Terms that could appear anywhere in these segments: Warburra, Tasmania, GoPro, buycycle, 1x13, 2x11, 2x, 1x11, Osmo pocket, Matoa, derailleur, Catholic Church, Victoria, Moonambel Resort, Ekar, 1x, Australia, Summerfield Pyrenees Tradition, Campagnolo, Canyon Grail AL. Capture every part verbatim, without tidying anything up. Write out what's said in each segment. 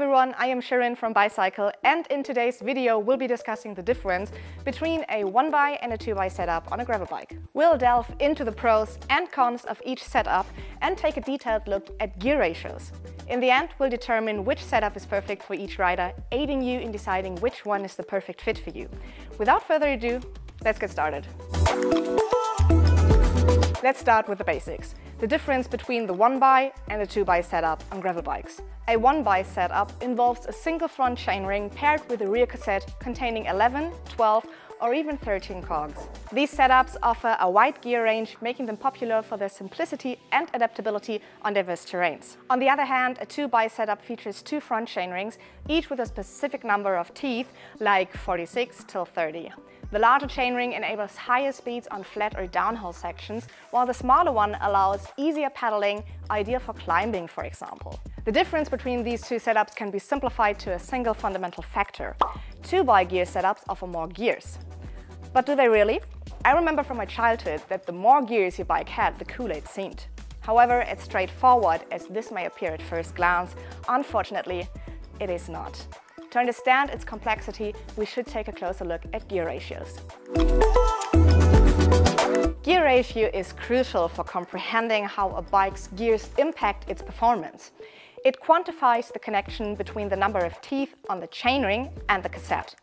everyone, I am Shirin from Buycycle, and in today's video we'll be discussing the difference between a one by and a two by setup on a gravel bike. We'll delve into the pros and cons of each setup and take a detailed look at gear ratios. In the end, we'll determine which setup is perfect for each rider, aiding you in deciding which one is the perfect fit for you. Without further ado, let's get started. Let's start with the basics. The difference between the one by and the two by setup on gravel bikes. A one by setup involves a single front chainring paired with a rear cassette containing eleven, twelve or even thirteen cogs. These setups offer a wide gear range, making them popular for their simplicity and adaptability on diverse terrains. On the other hand, a two by setup features two front chainrings, each with a specific number of teeth, like forty-six till thirty. The larger chainring enables higher speeds on flat or downhill sections, while the smaller one allows easier pedaling, ideal for climbing, for example. The difference between these two setups can be simplified to a single fundamental factor. two by gear setups offer more gears. But do they really? I remember from my childhood that the more gears your bike had, the cooler it seemed. However, as straightforward as this may appear at first glance, unfortunately, it is not. To understand its complexity, we should take a closer look at gear ratios. Gear ratio is crucial for comprehending how a bike's gears impact its performance. It quantifies the connection between the number of teeth on the chainring and the cassette.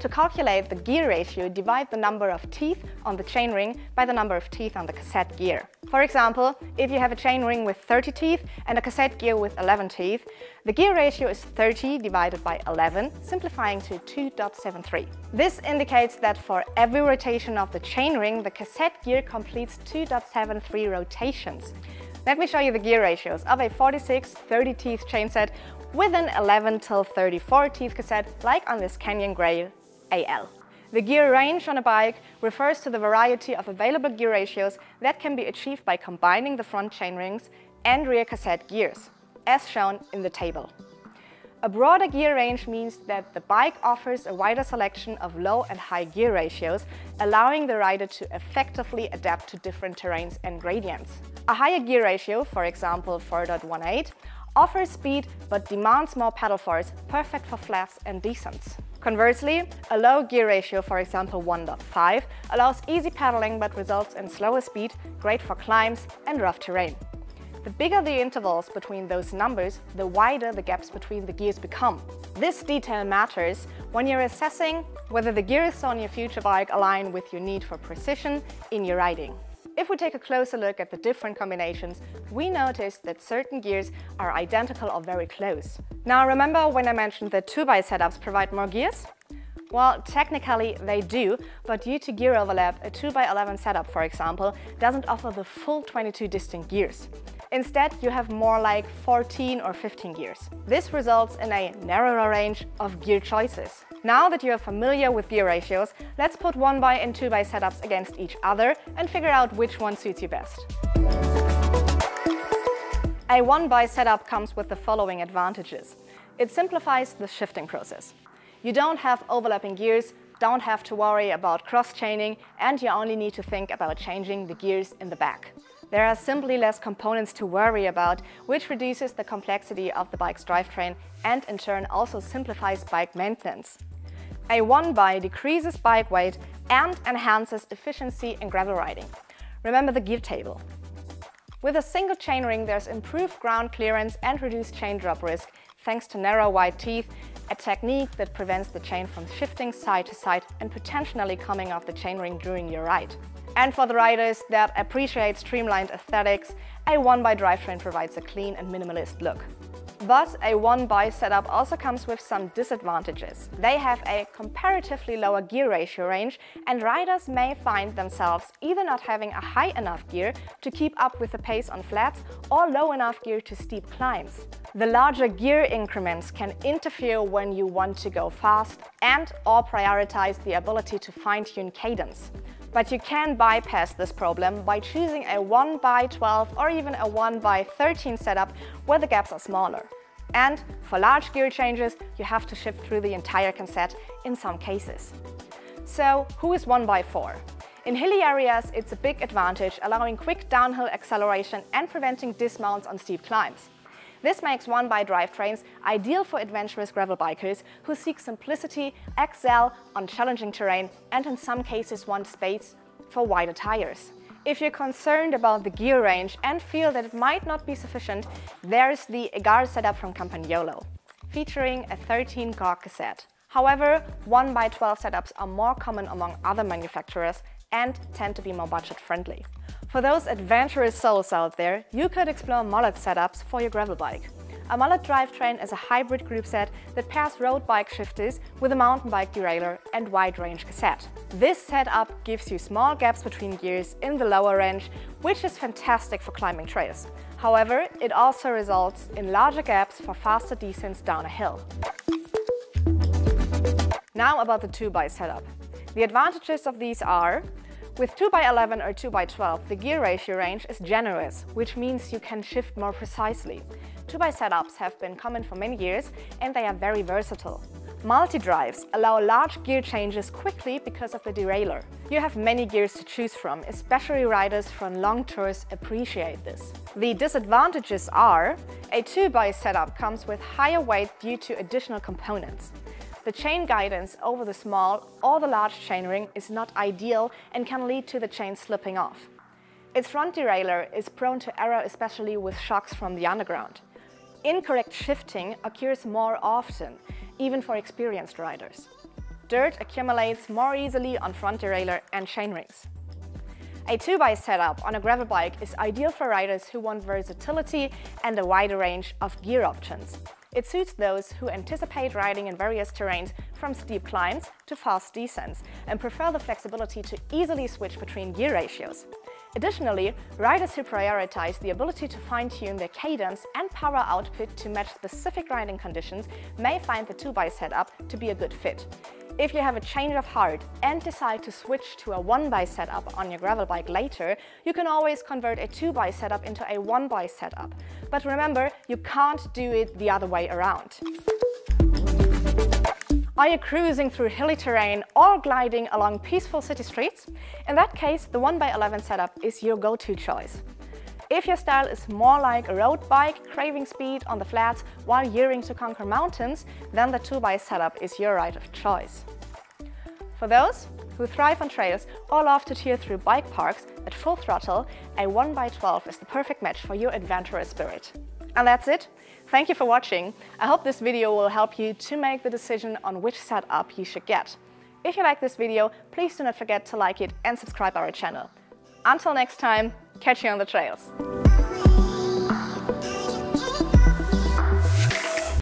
To calculate the gear ratio, divide the number of teeth on the chainring by the number of teeth on the cassette gear. For example, if you have a chainring with thirty teeth and a cassette gear with eleven teeth, the gear ratio is thirty divided by eleven, simplifying to two point seven three. This indicates that for every rotation of the chainring, the cassette gear completes two point seven three rotations. Let me show you the gear ratios of a forty-six thirty teeth chainset with an eleven till thirty-four teeth cassette, like on this Canyon Grail A L. The gear range on a bike refers to the variety of available gear ratios that can be achieved by combining the front chainrings and rear cassette gears, as shown in the table. A broader gear range means that the bike offers a wider selection of low and high gear ratios, allowing the rider to effectively adapt to different terrains and gradients. A higher gear ratio, for example four point one eight, offers speed but demands more pedal force, perfect for flats and descents. Conversely, a low gear ratio, for example one point five, allows easy pedaling but results in slower speed, great for climbs and rough terrain. The bigger the intervals between those numbers, the wider the gaps between the gears become. This detail matters when you're assessing whether the gears on your future bike align with your need for precision in your riding. If we take a closer look at the different combinations, we notice that certain gears are identical or very close. Now, remember when I mentioned that two by setups provide more gears? Well, technically they do, but due to gear overlap, a two by eleven setup, for example, doesn't offer the full twenty-two distinct gears. Instead, you have more like fourteen or fifteen gears. This results in a narrower range of gear choices. Now that you are familiar with gear ratios, let's put one by and two by setups against each other and figure out which one suits you best. A one by setup comes with the following advantages. It simplifies the shifting process. You don't have overlapping gears, don't have to worry about cross-chaining, and you only need to think about changing the gears in the back. There are simply less components to worry about, which reduces the complexity of the bike's drivetrain and in turn also simplifies bike maintenance. A one by decreases bike weight and enhances efficiency in gravel riding. Remember the gear table. With a single chainring, there's improved ground clearance and reduced chain drop risk thanks to narrow wide teeth, a technique that prevents the chain from shifting side to side and potentially coming off the chainring during your ride. And for the riders that appreciate streamlined aesthetics, a one by drivetrain provides a clean and minimalist look. But a one by setup also comes with some disadvantages. They have a comparatively lower gear ratio range, and riders may find themselves either not having a high enough gear to keep up with the pace on flats or low enough gear to steep climbs. The larger gear increments can interfere when you want to go fast and/or prioritize the ability to fine-tune cadence. But you can bypass this problem by choosing a one by twelve or even a one by thirteen setup where the gaps are smaller. And for large gear changes, you have to shift through the entire cassette in some cases. So who is one by four? In hilly areas, it's a big advantage, allowing quick downhill acceleration and preventing dismounts on steep climbs. This makes one by drivetrains ideal for adventurous gravel bikers who seek simplicity, excel on challenging terrain, and in some cases want space for wider tires. If you're concerned about the gear range and feel that it might not be sufficient, there's the Ekar setup from Campagnolo, featuring a thirteen G A R cassette. However, one by twelve setups are more common among other manufacturers and tend to be more budget-friendly. For those adventurous souls out there, you could explore mullet setups for your gravel bike. A mullet drivetrain is a hybrid group set that pairs road bike shifters with a mountain bike derailleur and wide-range cassette. This setup gives you small gaps between gears in the lower range, which is fantastic for climbing trails. However, it also results in larger gaps for faster descents down a hill. Now about the two by setup. The advantages of these are: with two by eleven or two by twelve, the gear ratio range is generous, which means you can shift more precisely. two by setups have been common for many years and they are very versatile. Multi-drives allow large gear changes quickly because of the derailleur. You have many gears to choose from, especially riders from long tours appreciate this. The disadvantages are: a two by setup comes with higher weight due to additional components. The chain guidance over the small or the large chainring is not ideal and can lead to the chain slipping off. Its front derailleur is prone to error, especially with shocks from the underground. Incorrect shifting occurs more often, even for experienced riders. Dirt accumulates more easily on front derailleur and chainrings. A two by setup on a gravel bike is ideal for riders who want versatility and a wider range of gear options. It suits those who anticipate riding in various terrains from steep climbs to fast descents and prefer the flexibility to easily switch between gear ratios. Additionally, riders who prioritize the ability to fine-tune their cadence and power output to match specific riding conditions may find the two by setup to be a good fit. If you have a change of heart and decide to switch to a one by setup on your gravel bike later, you can always convert a two by setup into a one by setup. But remember, you can't do it the other way around. Are you cruising through hilly terrain or gliding along peaceful city streets? In that case, the one by eleven setup is your go-to choice. If your style is more like a road bike, craving speed on the flats while yearning to conquer mountains, then the two by setup is your ride of choice. For those who thrive on trails or love to tear through bike parks at full throttle, a one by twelve is the perfect match for your adventurous spirit. And that's it. Thank you for watching. I hope this video will help you to make the decision on which setup you should get. If you like this video, please do not forget to like it and subscribe our channel. Until next time, catch you on the trails.